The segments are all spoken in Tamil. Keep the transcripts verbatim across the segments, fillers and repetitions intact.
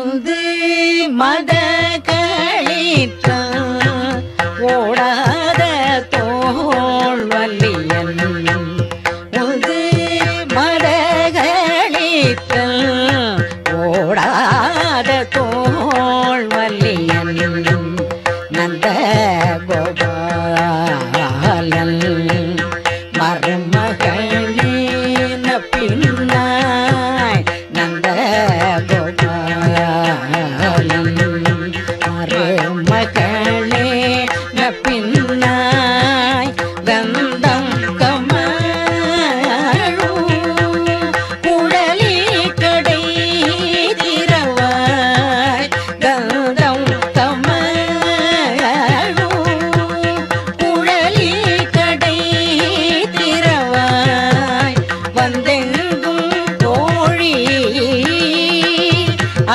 உந்துமத களிற்றான் ஓடாத தோள் வல்லியன் உந்துமத களிற்றான் ஓடாத தோள் வல்லியன் நந்த கோபாலன் மருமகளின் பின்னாய் நந்த கோபாலன் மருமகளின் பின்னாய் கந்தம் கமழும் குழலி கடை திரவாய் கந்தம் கமழும் குழலி கடை திரவாய் வந்தெங்கும் கோழி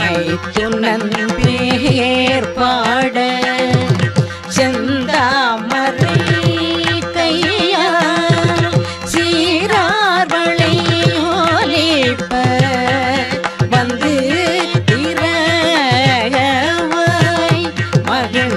மைத்துனன் பேர் பாட செந்தாமரை கையால் சீரார்வளை ஒலிப்ப வந்து திரவாய்